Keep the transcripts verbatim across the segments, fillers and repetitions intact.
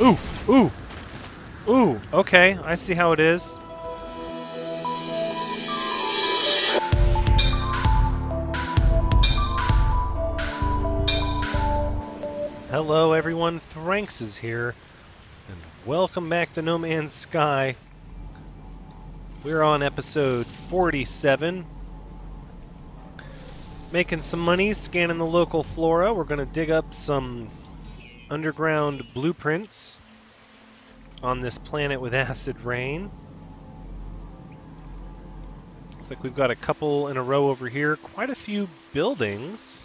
Ooh, ooh, ooh, okay, I see how it is. Hello everyone, Thranxes here, and welcome back to No Man's Sky. We're on episode forty-seven. Making some money, scanning the local flora. We're gonna dig up some underground blueprints on this planet with acid rain. Looks like we've got a couple in a row over here. Quite a few buildings.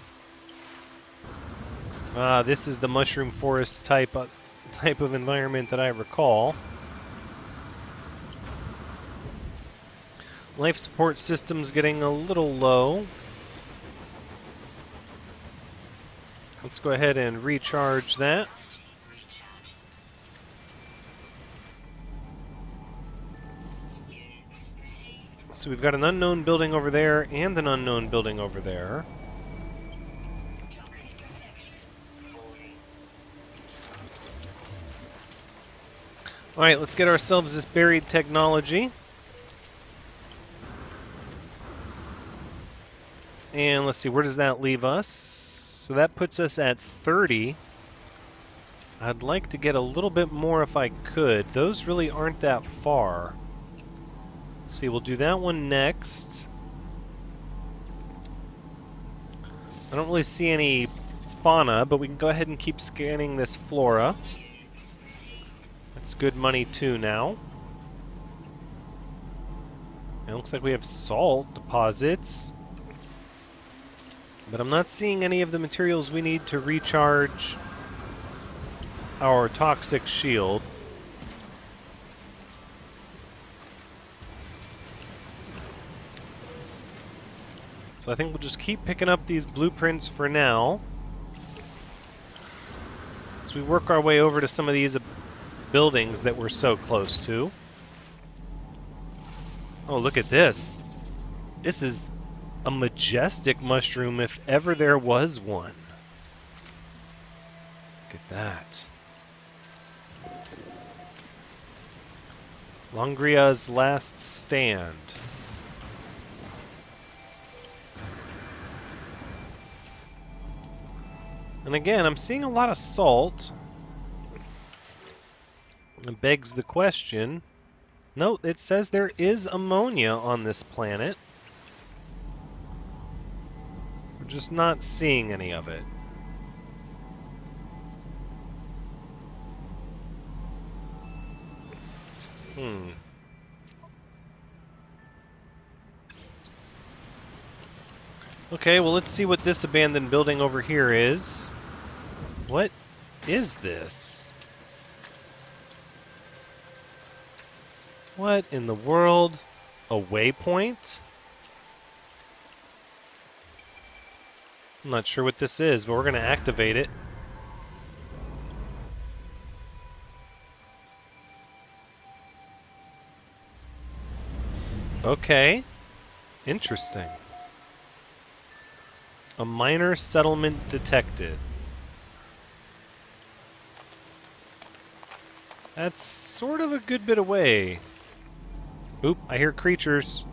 Ah, this is the mushroom forest type of, type of environment that I recall. Life support system's getting a little low. Let's go ahead and recharge that. So we've got an unknown building over there and an unknown building over there. Alright, let's get ourselves this buried technology. And let's see, where does that leave us? So that puts us at thirty. I'd like to get a little bit more if I could. Those really aren't that far. Let's see, we'll do that one next. I don't really see any fauna, but we can go ahead and keep scanning this flora. That's good money too now. It looks like we have salt deposits. But I'm not seeing any of the materials we need to recharge our toxic shield. So I think we'll just keep picking up these blueprints for now. As we work our way over to some of these buildings that we're so close to. Oh, look at this. This is a majestic mushroom, if ever there was one. Look at that. Longria's last stand. And again, I'm seeing a lot of salt. It begs the question. No, it says there is ammonia on this planet. Just not seeing any of it. Hmm. Okay, well, let's see what this abandoned building over here is. What is this? What in the world? A waypoint? I'm not sure what this is, but we're going to activate it. Okay. Interesting. A minor settlement detected. That's sort of a good bit away. Oop, I hear creatures.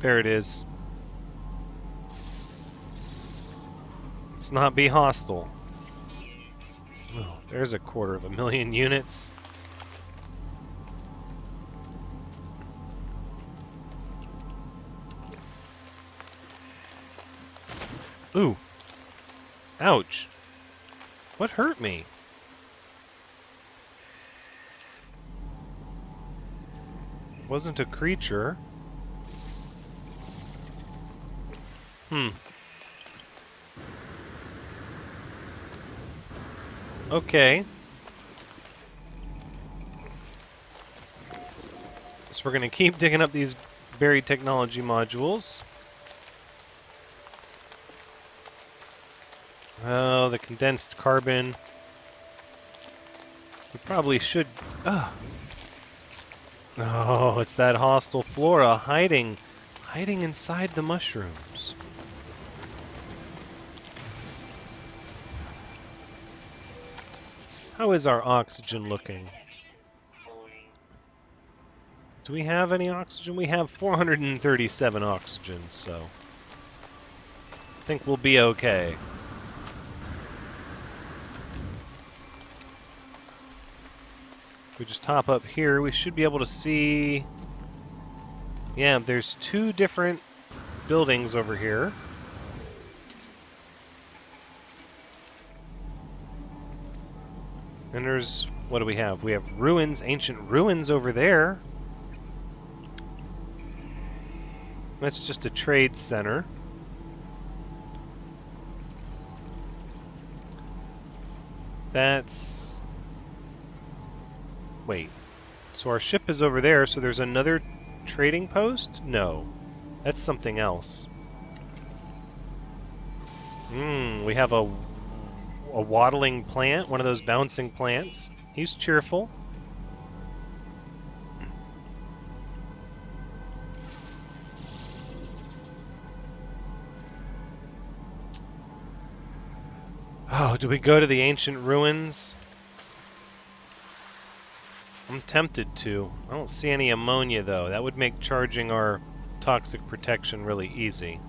There it is. Let's not be hostile. Oh, there's a quarter of a million units. Ooh. Ouch. What hurt me? Wasn't a creature. Hmm. Okay. So we're going to keep digging up these buried technology modules. Oh, the condensed carbon. We probably should... Oh, oh it's that hostile flora hiding, hiding inside the mushrooms. How is our oxygen looking? Do we have any oxygen? We have four hundred thirty-seven oxygen, so I think we'll be okay. If we just hop up here, we should be able to see... Yeah, there's two different buildings over here. And there's... what do we have? We have ruins, ancient ruins over there. That's just a trade center. That's... Wait. So our ship is over there, so there's another trading post? No. That's something else. Hmm, we have a, a waddling plant, one of those bouncing plants. He's cheerful. Oh, do we go to the ancient ruins? I'm tempted to. I don't see any ammonia, though. That would make charging our toxic protection really easy.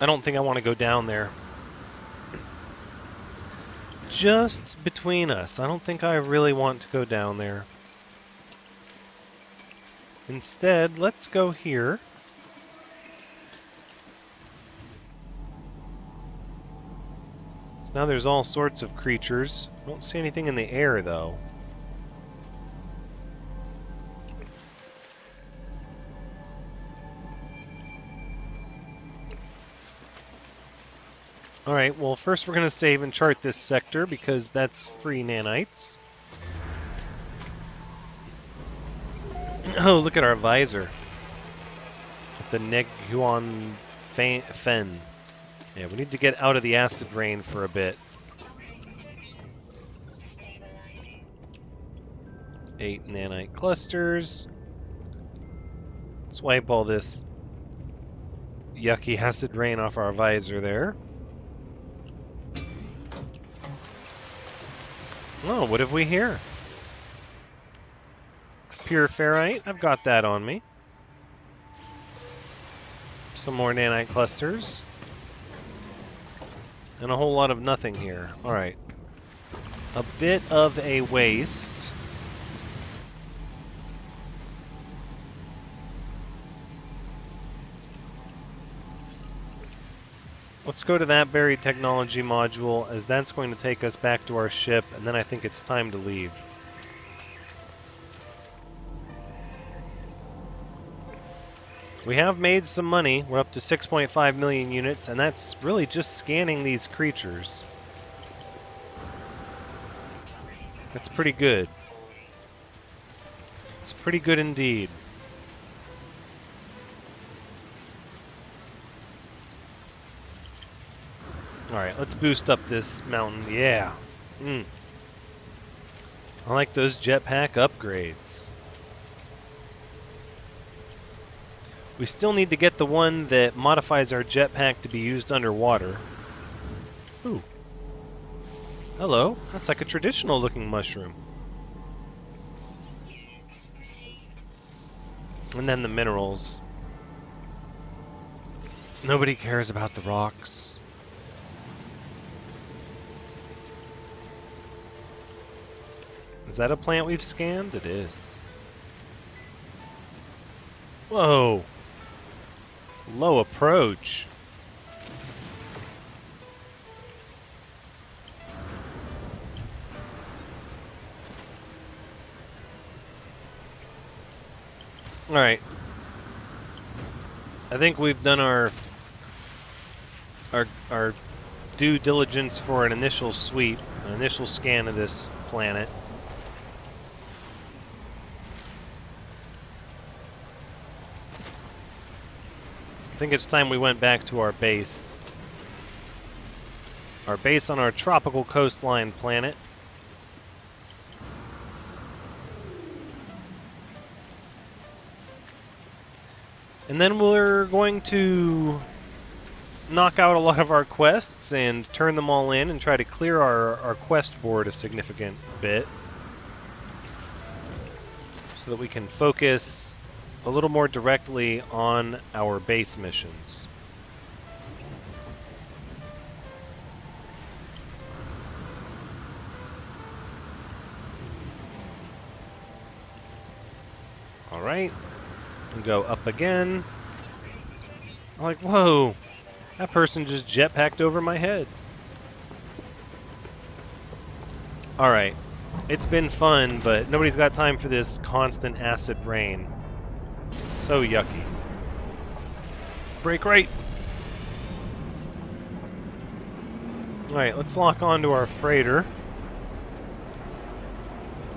I don't think I want to go down there. Just between us. I don't think I really want to go down there. Instead, let's go here. Now there's all sorts of creatures. I don't see anything in the air, though. Alright, well, first we're going to save and chart this sector, because that's free nanites. Oh, look at our visor. At the Neg-Huan-Fen. Yeah, we need to get out of the acid rain for a bit. Eight nanite clusters. Let's wipe all this yucky acid rain off our visor there. Oh, what have we here? Pure ferrite? I've got that on me. Some more nanite clusters. And a whole lot of nothing here. Alright. A bit of a waste. Let's go to that buried technology module, as that's going to take us back to our ship, and then I think it's time to leave. We have made some money. We're up to six point five million units, and that's really just scanning these creatures. That's pretty good. It's pretty good indeed. Alright, let's boost up this mountain. Yeah. Mm. I like those jetpack upgrades. We still need to get the one that modifies our jetpack to be used underwater. Ooh. Hello. That's like a traditional looking mushroom. And then the minerals. Nobody cares about the rocks. Is that a plant we've scanned? It is. Whoa! Low approach. All right. I think we've done our our our due diligence for an initial sweep, an initial scan of this planet. I think it's time we went back to our base. Our base on our tropical coastline planet. And then we're going to knock out a lot of our quests and turn them all in and try to clear our, our quest board a significant bit so that we can focus a little more directly on our base missions. All right, and go up again. I'm like, whoa, that person just jetpacked over my head. All right, it's been fun, but nobody's got time for this constant acid rain. So yucky. Break right. All right, let's lock onto our freighter,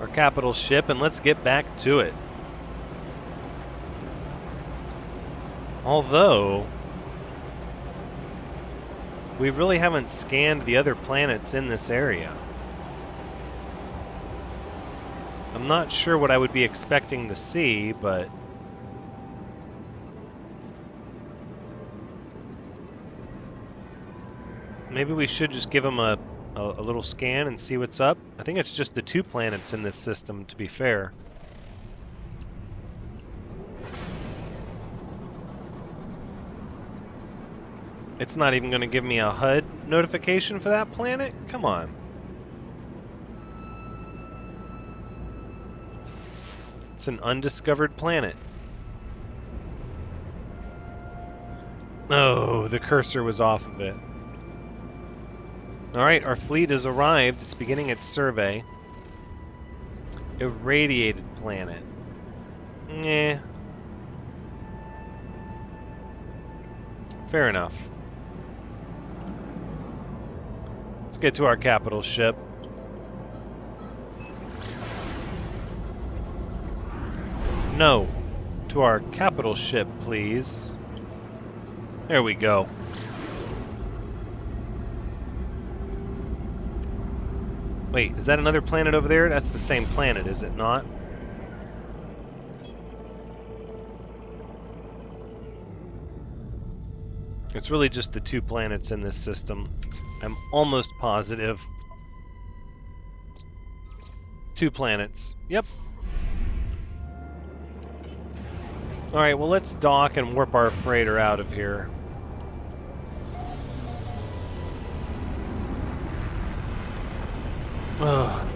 our capital ship, and let's get back to it. Although, we really haven't scanned the other planets in this area. I'm not sure what I would be expecting to see, but... maybe we should just give them a, a, a little scan and see what's up. I think it's just the two planets in this system, to be fair. It's not even going to give me a H U D notification for that planet? Come on. It's an undiscovered planet. Oh, the cursor was off of it. Alright, our fleet has arrived. It's beginning its survey. Irradiated planet. Nah. Fair enough. Let's get to our capital ship. No, to our capital ship, please. There we go. Wait, is that another planet over there? That's the same planet, is it not? It's really just the two planets in this system. I'm almost positive. Two planets. Yep. Alright, well, let's dock and warp our freighter out of here. Ugh.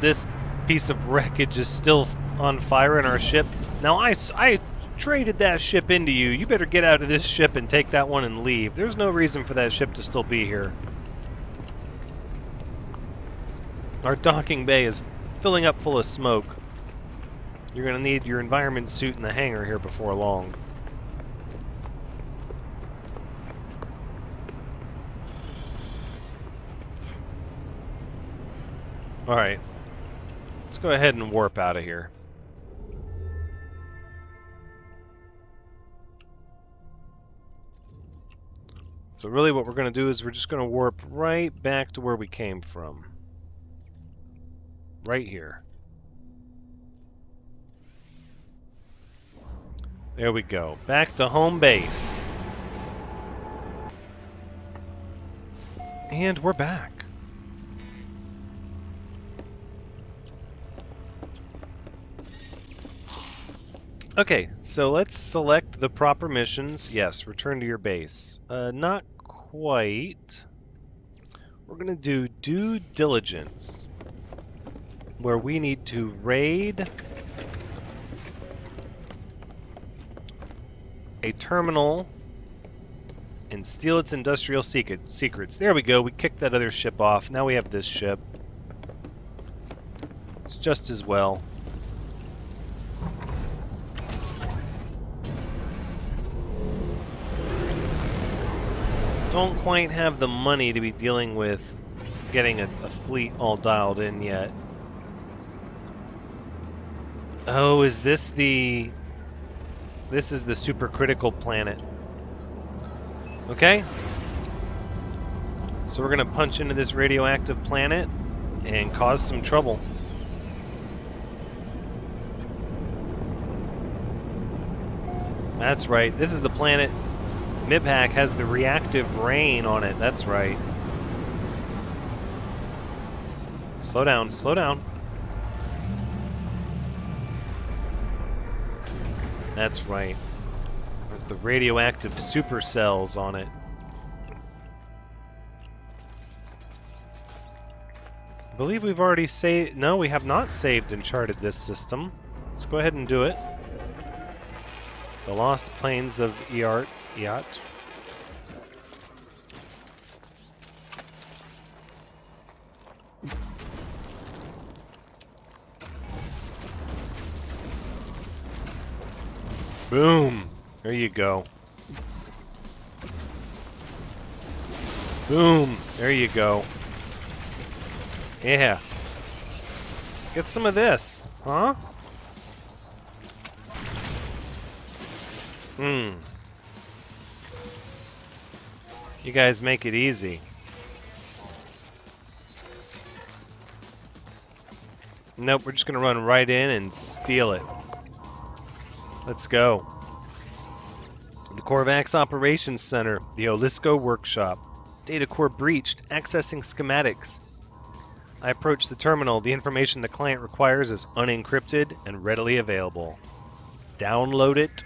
This piece of wreckage is still on fire in our ship. Now, I... I traded that ship into you. You better get out of this ship and take that one and leave. There's no reason for that ship to still be here. Our docking bay is filling up full of smoke. You're going to need your environment suit in the hangar here before long. Alright. Let's go ahead and warp out of here. So really what we're going to do is we're just going to warp right back to where we came from. Right here. There we go. Back to home base. And we're back. Okay, so let's select the proper missions. Yes, return to your base. Uh, not quite. We're going to do due diligence, where we need to raid a terminal and steal its industrial secrets. There we go. We kicked that other ship off. Now we have this ship. It's just as well. Don't quite have the money to be dealing with getting a, a fleet all dialed in yet. Oh, is this the... this is the supercritical planet. Okay. So we're going to punch into this radioactive planet and cause some trouble. That's right. This is the planet Midpack has the reactive rain on it, that's right. Slow down, slow down. That's right. There's the radioactive supercells on it. I believe we've already saved... No, we have not saved and charted this system. Let's go ahead and do it. The Lost Plains of Eart. Eart. Boom! There you go. Boom! There you go. Yeah. Get some of this, huh? Hmm. You guys make it easy. Nope, we're just gonna run right in and steal it. Let's go. The Corvax Operations Center, the Olisco workshop. Data core breached, accessing schematics. I approach the terminal. The information the client requires is unencrypted and readily available. Download it.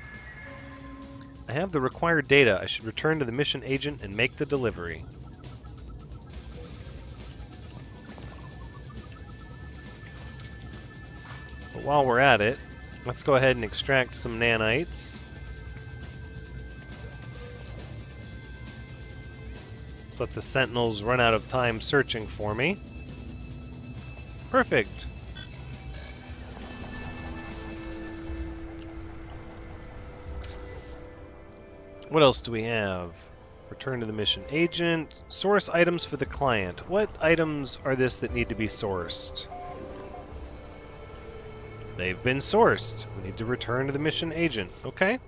I have the required data. I should return to the mission agent and make the delivery. But while we're at it, let's go ahead and extract some nanites. Let's let the sentinels run out of time searching for me. Perfect! What else do we have? Return to the mission agent. Source items for the client. What items are this that need to be sourced? They've been sourced. We need to return to the mission agent. Okay.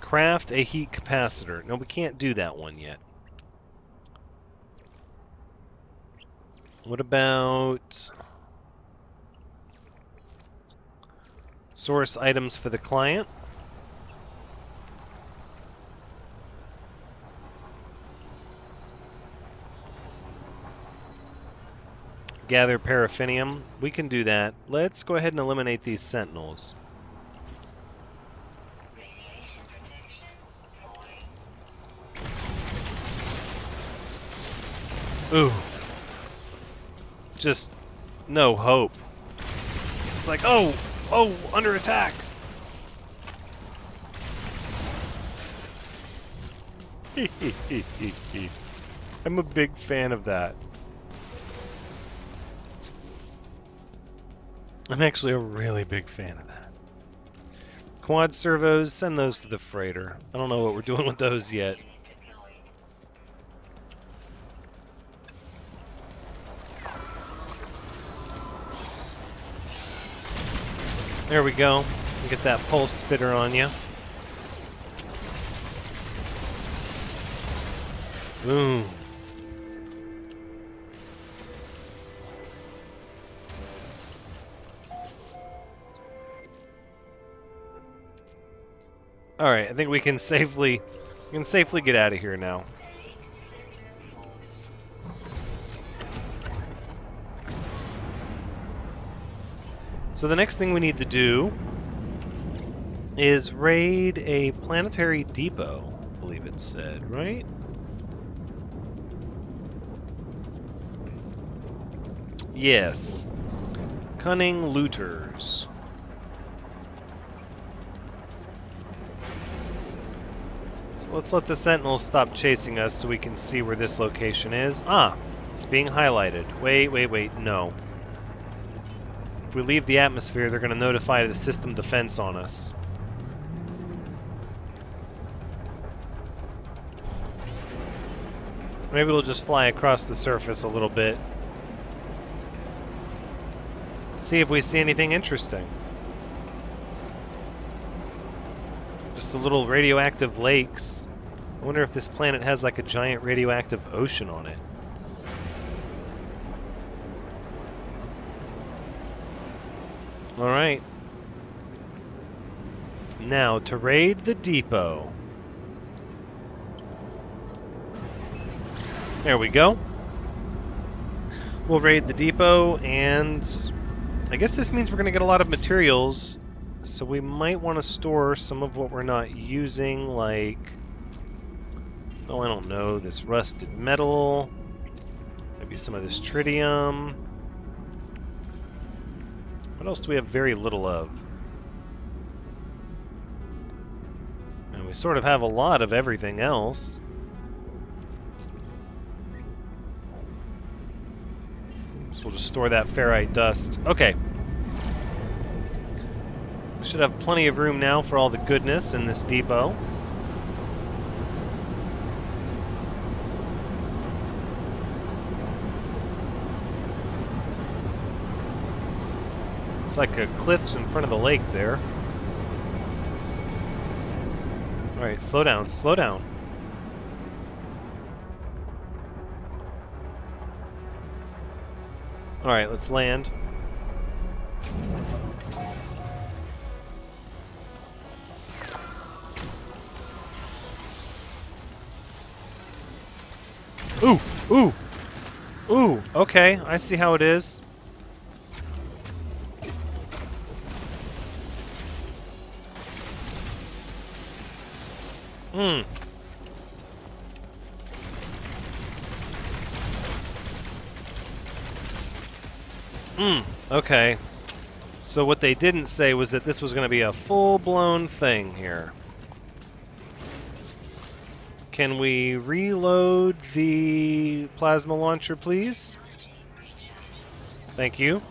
Craft a heat capacitor. No, we can't do that one yet. What about... source items for the client? Gather paraffinium. We can do that. Let's go ahead and eliminate these sentinels. Ooh. Just no hope. It's like, oh, oh, under attack. I'm a big fan of that. I'm actually a really big fan of that. Quad servos, send those to the freighter. I don't know what we're doing with those yet. There we go. Get that pulse spitter on you. Boom. All right, I think we can safely we can safely get out of here now. So the next thing we need to do is raid a planetary depot, I believe it said, right? Yes. Cunning looters. Let's let the sentinels stop chasing us so we can see where this location is. Ah, it's being highlighted. Wait, wait, wait, no. If we leave the atmosphere, they're going to notify the system defense on us. Maybe we'll just fly across the surface a little bit. See if we see anything interesting. The little radioactive lakes. I wonder if this planet has like a giant radioactive ocean on it. Alright. Now, to raid the depot. There we go. We'll raid the depot, and I guess this means we're going to get a lot of materials, so we might want to store some of what we're not using, like, oh, I don't know, this rusted metal, maybe some of this tritium. What else do we have very little of? And we sort of have a lot of everything else. So we'll just store that ferrite dust. Okay. We should have plenty of room now for all the goodness in this depot. It's like a cliffs in front of the lake there. Alright, slow down, slow down. Alright, let's land. Ooh! Ooh! Ooh! Okay, I see how it is. Hmm. Hmm, okay. So what they didn't say was that this was going to be a full-blown thing here. Can we reload the plasma launcher, please? Thank you.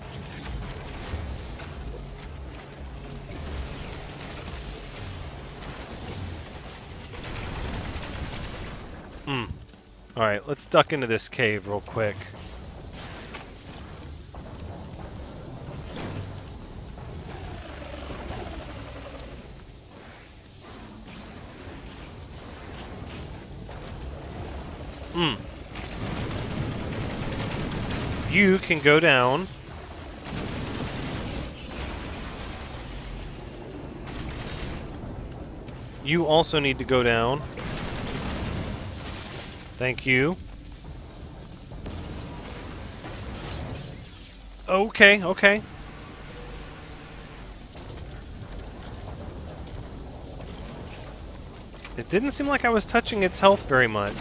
Hmm. Alright, let's duck into this cave real quick. Hmm. You can go down. You also need to go down. Thank you. Okay, okay. It didn't seem like I was touching its health very much.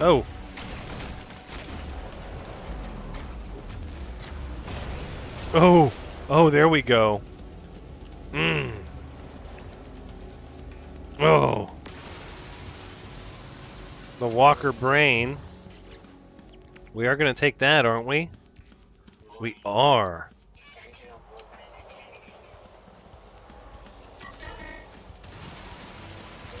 Oh. Oh. Oh, there we go. Mmm. Oh. The Walker Brain. We are going to take that, aren't we? We are.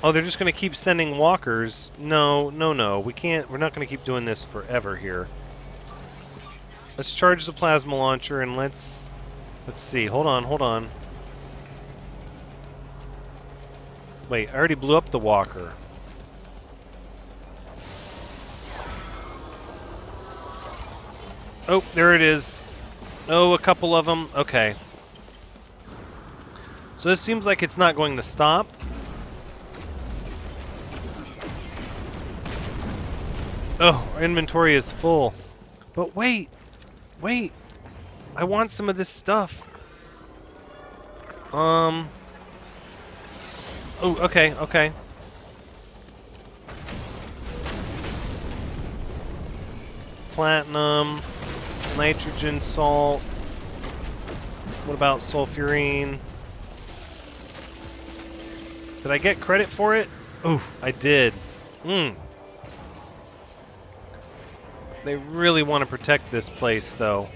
Oh, they're just going to keep sending walkers. No, no, no. We can't. We're not going to keep doing this forever here. Let's charge the plasma launcher and let's... Let's see. Hold on, hold on. Wait, I already blew up the walker. Oh, there it is. Oh, a couple of them. Okay. So this seems like it's not going to stop. Oh, our inventory is full. But wait, wait. I want some of this stuff. Um. Oh, okay, okay. Platinum, nitrogen salt. What about sulfurine? Did I get credit for it? Oh, I did. Mmm. They really want to protect this place, though.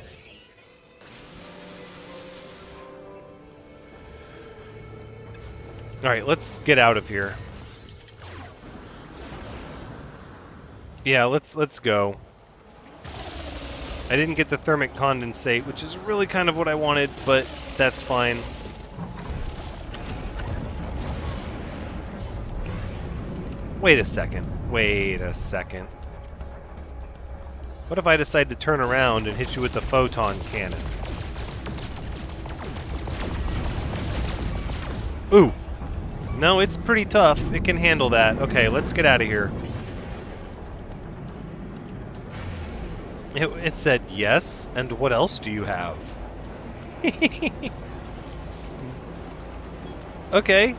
Alright, let's get out of here. Yeah, let's let's go. I didn't get the thermic condensate, which is really kind of what I wanted, but that's fine. Wait a second. Wait a second. What if I decide to turn around and hit you with the photon cannon? Ooh! No, it's pretty tough. It can handle that. Okay, let's get out of here. It, it said yes, and what else do you have? Okay.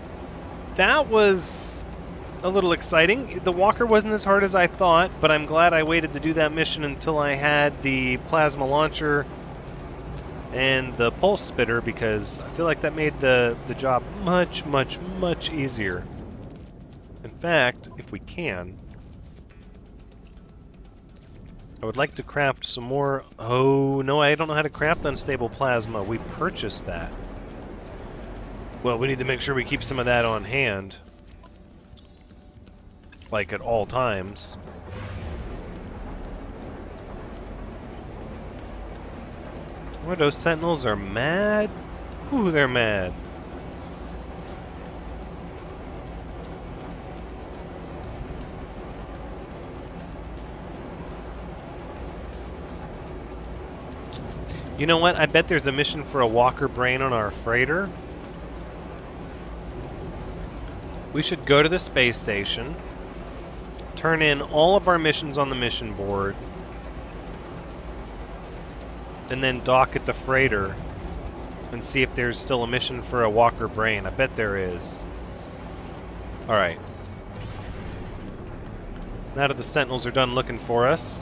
That was a little exciting. The walker wasn't as hard as I thought, but I'm glad I waited to do that mission until I had the plasma launcher and the pulse spitter, because I feel like that made the, the job much, much, much easier. In fact, if we can, I would like to craft some more... Oh, no, I don't know how to craft unstable plasma. We purchased that. Well, we need to make sure we keep some of that on hand. Like, at all times. What, those sentinels are mad? Ooh, they're mad. You know what? I bet there's a mission for a walker brain on our freighter. We should go to the space station, turn in all of our missions on the mission board, and then dock at the freighter and see if there's still a mission for a walker brain. I bet there is. Alright. Now that the sentinels are done looking for us,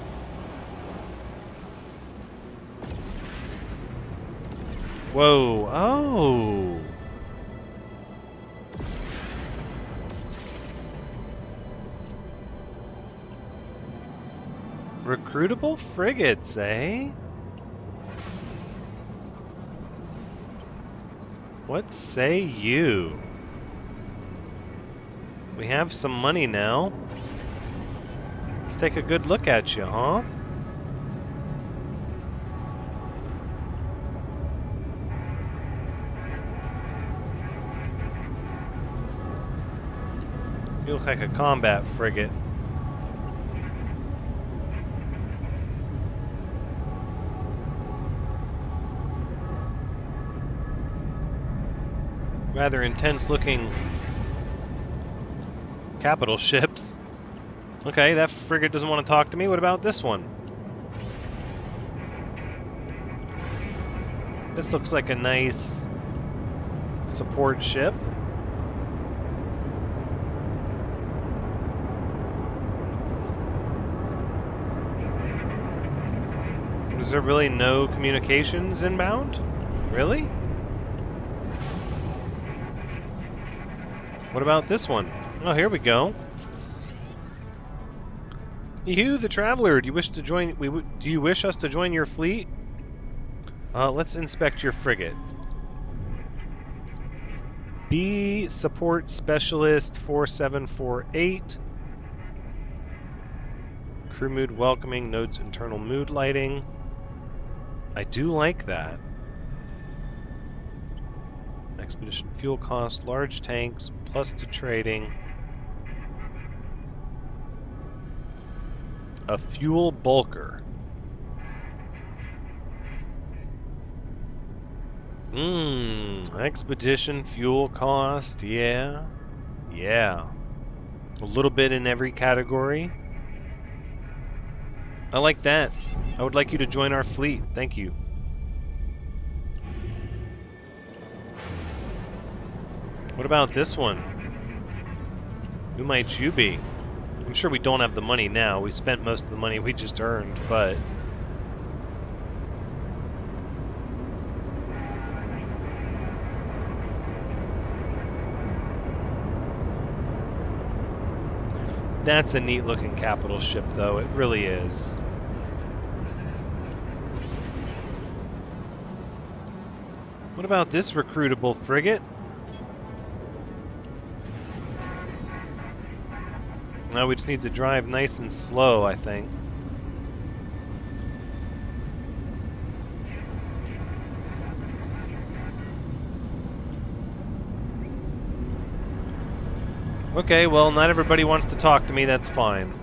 whoa, oh! Recruitable frigates, eh? What say you? We have some money now. Let's take a good look at you, huh? You look like a combat frigate. Rather intense looking capital ships. Okay, that frigate doesn't want to talk to me. What about this one? This looks like a nice support ship. Is there really no communications inbound? Really? What about this one? Oh, here we go. You, the traveler, do you wish to join? We w do you wish us to join your fleet? Uh, let's inspect your frigate. B support specialist four seven four eight. Crew mood welcoming. Notes internal mood lighting. I do like that. Expedition fuel cost, large tanks, plus to trading. A fuel bulker. Mmm, expedition fuel cost, yeah. Yeah. A little bit in every category. I like that. I would like you to join our fleet. Thank you. What about this one? Who might you be? I'm sure we don't have the money now. We spent most of the money we just earned, but... That's a neat-looking capital ship, though. It really is. What about this recruitable frigate? Now we just need to drive nice and slow, I think. Okay, well, not everybody wants to talk to me, that's fine.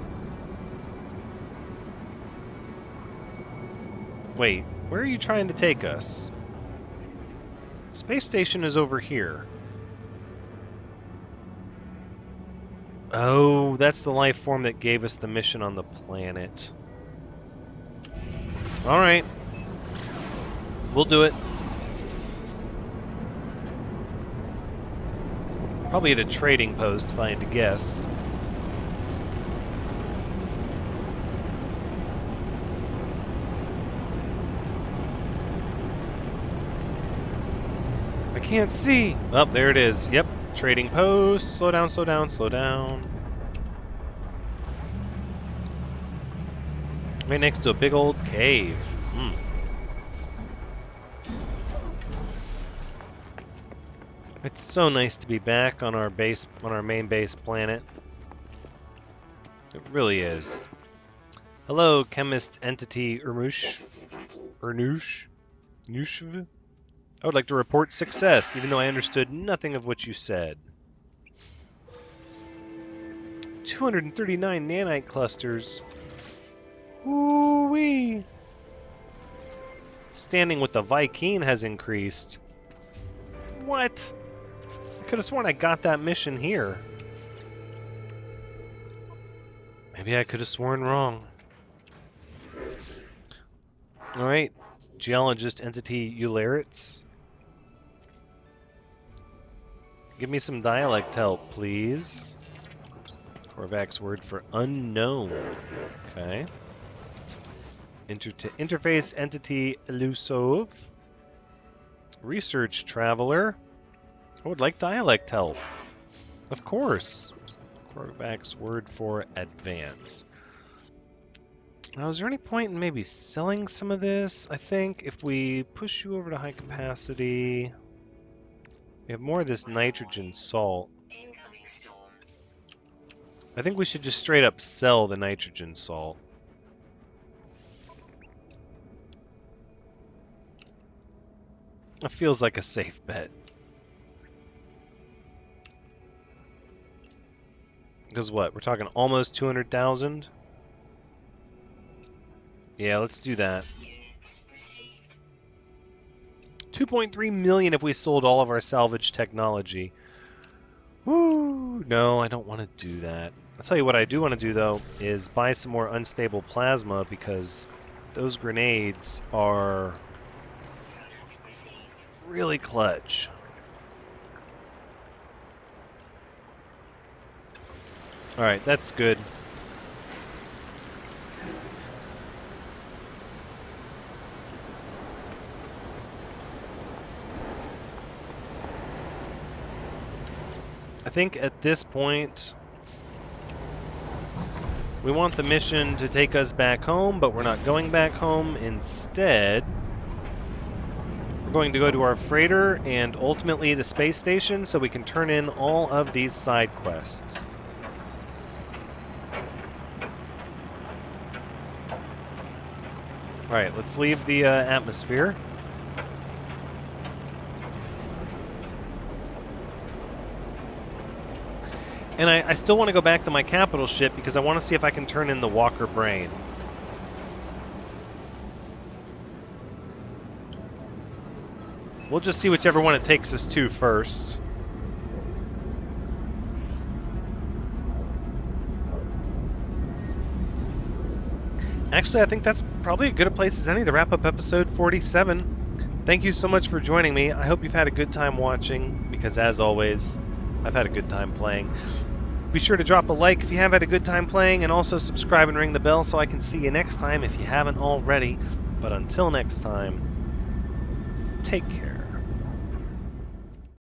Wait, where are you trying to take us? Space station is over here. Oh, that's the life form that gave us the mission on the planet. Alright. We'll do it. Probably at a trading post, if I had to guess. I can't see! Oh, there it is. Yep. Trading post. Slow down, slow down, slow down. Right next to a big old cave. Mm. It's so nice to be back on our base, on our main base planet. It really is. Hello, chemist entity Urmush. Urnush? Nushv? I would like to report success, even though I understood nothing of what you said. two hundred thirty-nine nanite clusters. Ooh-wee! Standing with the Vykeen has increased. What? I could have sworn I got that mission here. Maybe I could have sworn wrong. Alright. Geologist entity Ularitz. Give me some dialect help, please. Corvax word for unknown. Okay. Inter interface entity Elusov. Research traveler. I would like dialect help. Of course. Corvax word for advance. Now, is there any point in maybe selling some of this? I think if we push you over to high capacity, we have more of this nitrogen salt. I think we should just straight up sell the nitrogen salt. That feels like a safe bet. Because what? We're talking almost two hundred thousand? Yeah, let's do that. two point three million if we sold all of our salvage technology. Woo! No, I don't want to do that. I'll tell you what I do want to do, though, is buy some more unstable plasma, because those grenades are really clutch. Alright, that's good. I think at this point, we want the mission to take us back home, but we're not going back home. Instead, we're going to go to our freighter and ultimately the space station so we can turn in all of these side quests. Alright, let's leave the uh, atmosphere. And I, I still want to go back to my capital ship because I want to see if I can turn in the Walker Brain. We'll just see whichever one it takes us to first. Actually, I think that's probably as good a place as any to wrap up episode forty-seven. Thank you so much for joining me. I hope you've had a good time watching because, as always, I've had a good time playing. Be sure to drop a like if you have had a good time playing, and also subscribe and ring the bell so I can see you next time if you haven't already. But until next time, take care.